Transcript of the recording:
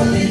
Don't